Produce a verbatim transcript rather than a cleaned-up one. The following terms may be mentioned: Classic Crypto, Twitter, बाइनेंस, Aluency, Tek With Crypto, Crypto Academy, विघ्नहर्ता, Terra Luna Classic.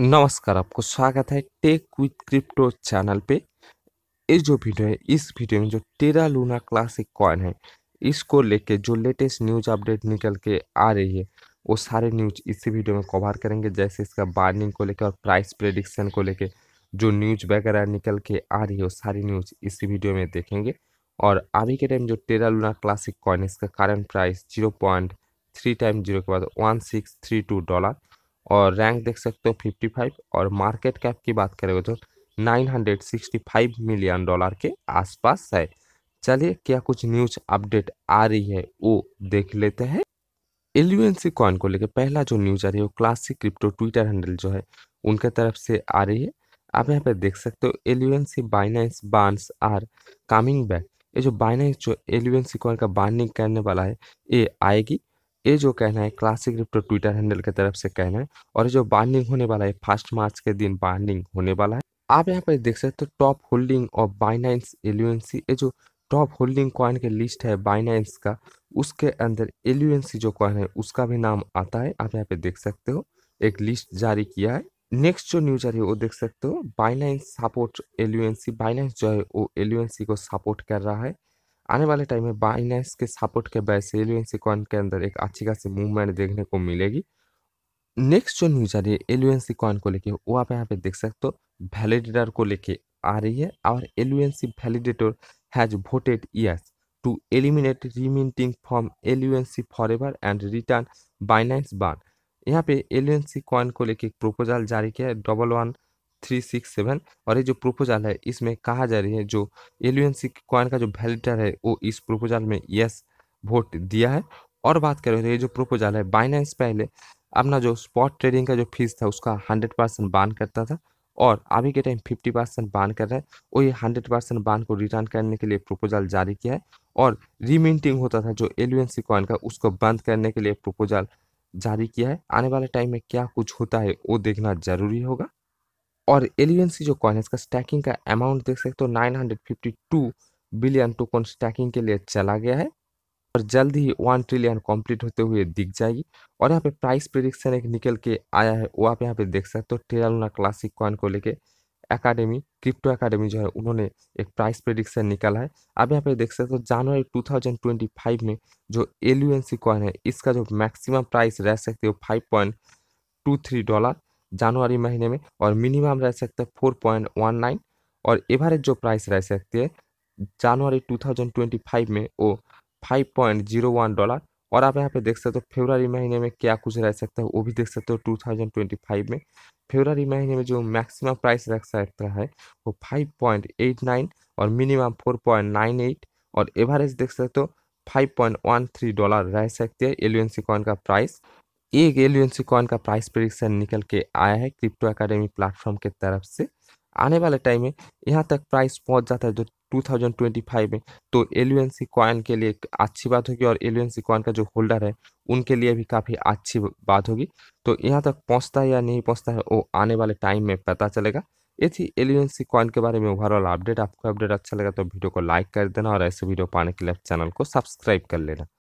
नमस्कार, आपको स्वागत है टेक विद क्रिप्टो चैनल पे। ये जो वीडियो है, इस वीडियो में जो टेरा लूना क्लासिक कॉइन है इसको लेके जो लेटेस्ट न्यूज अपडेट निकल के आ रही है वो सारे न्यूज इसी वीडियो में कवर करेंगे। जैसे इसका बार्निंग को लेकर और प्राइस प्रेडिक्शन को लेके जो न्यूज वगैरह निकल के आ रही है वो सारी न्यूज इसी वीडियो में देखेंगे। और अभी के टाइम जो टेरा लूना क्लासिक कॉइन, इसका current price zero point three time zero के बाद one six three two dollar और रैंक देख सकते हो फिफ्टी फाइव। और मार्केट कैप की बात करेंगे तो nine hundred sixty five million dollar के आसपास है। चलिए क्या कुछ न्यूज अपडेट आ रही है वो देख लेते हैं। एलुएंसी कॉइन को लेकर पहला जो न्यूज आ रही है वो क्लासिक क्रिप्टो ट्विटर हैंडल जो है उनके तरफ से आ रही है। आप यहाँ पे देख सकते हो एलुएंसी बाइनेंस बांस आर कमिंग बैक। ये जो बाइनेंस जो एलुएंसी कॉइन का बार्निंग करने वाला है ये आएगी, ये जो कहना है क्लासिक क्रिप्टो ट्विटर हैंडल की तरफ से कहना है। और जो बार्निंग होने वाला है फर्स्ट मार्च के दिन बार्निंग होने वाला है। आप यहाँ पर देख सकते हो टॉप होल्डिंग और बाइनेंस एलुएंसी, ये जो टॉप होल्डिंग कॉइन के लिस्ट है बाइनेंस का उसके अंदर एलुएंसी जो कॉइन है उसका भी नाम आता है। आप यहाँ पे देख सकते हो एक लिस्ट जारी किया है। नेक्स्ट जो न्यूज आ रही है वो देख सकते हो बाइनेंस सपोर्ट एलुएंसी। बाइनेंस जो है वो एलुएंसी को सपोर्ट कर रहा है। आने वाले टाइम में बाइनेंस के सपोर्ट के वजह से एलुएंसी कॉइन के अंदर एक अच्छी खासी मूवमेंट देखने को मिलेगी। नेक्स्ट जो न्यूज आ रही है एलुएंसी कॉइन को लेके वो आप यहाँ पे देख सकते हो वैलिडेटर को लेके आ रही है। और एलुएंसी validator has voted yes to eliminate reminting from एलुएंसी forever and return बाइनेंस बान। यहाँ पे एलुएंसी कॉइन को लेके एक प्रोपोजल जारी किया है double one three six seven. और ये जो प्रोपोजल है इसमें कहा जा रही है जो एलुएंसी कॉइन का जो वैलिडेटर है वो इस प्रोपोजल में यस वोट दिया है। और बात करें तो ये जो प्रोपोजल है बाइनेंस पहले अपना जो स्पॉट ट्रेडिंग का जो फीस था उसका हंड्रेड परसेंट बान करता था और अभी के टाइम फिफ्टी परसेंट बान कर रहा है। और ये हंड्रेड परसेंट बान को रिटर्न करने के लिए प्रोपोजल जारी किया है। और रिमिंटिंग होता था जो एलुएंसी कॉइन का उसको बंद करने के लिए प्रोपोजल जारी किया है। आने वाले टाइम में क्या कुछ होता है वो देखना जरूरी होगा। और एलुएंसी जो कॉइन है इसका स्टैकिंग का अमाउंट देख सकते हो nine hundred fifty two billion token staking के लिए चला गया है और जल्द ही वन ट्रिलियन कंप्लीट होते हुए दिख जाएगी। और यहाँ पे प्राइस प्रेडिक्शन एक निकल के आया है वो आप यहाँ पे देख सकते हो। टेरा लूना क्लासिक कॉइन को लेके एकेडमी क्रिप्टो एकेडमी जो है उन्होंने एक प्राइस प्रेडिक्शन निकाला है। आप यहाँ पे देख सकते हो जनवरी टू थाउजेंड ट्वेंटी फाइव में जो एलुएंसी कॉइन है इसका जो मैक्सिमम प्राइस रह सकते हो five point two three dollar जनवरी महीने में और मिनिमम रह सकता है फोर पॉइंट वन नाइन। और एवरेज जो प्राइस रह सकती है जनवरी टू थाउजेंड ट्वेंटी फाइव में वो five point zero one dollar. और आप यहाँ पे देख सकते हो फरवरी महीने में क्या कुछ रह सकता है वो भी देख सकते हो। टू थाउजेंड ट्वेंटी फाइव में फरवरी महीने में जो मैक्सिमम प्राइस रख सकता है वो फाइव पॉइंट एट नाइन और minimum four point nine eight और एवरेज देख सकते हो five point one three dollar रह सकती है एलुएंसी कॉइन का प्राइस। एक एलुएंसी कॉइन का प्राइस प्रेडिक्शन निकल के आया है क्रिप्टो एकेडमी प्लेटफॉर्म के तरफ से। आने वाले टाइम में यहाँ तक प्राइस पहुँच जाता है जो टू थाउजेंड ट्वेंटी फाइव में तो एलुएंसी कॉइन के लिए एक अच्छी बात होगी और एलुएंसी कॉइन का जो होल्डर है उनके लिए भी काफ़ी अच्छी बात होगी। तो यहाँ तक पहुँचता है या नहीं पहुँचता है वो आने वाले टाइम में पता चलेगा। ये थी एलुएंसी कॉइन के बारे में ओवरऑल अपडेट। आपको अपडेट अच्छा लगा तो वीडियो को लाइक कर देना और ऐसे वीडियो पाने के लिए चैनल को सब्सक्राइब कर लेना।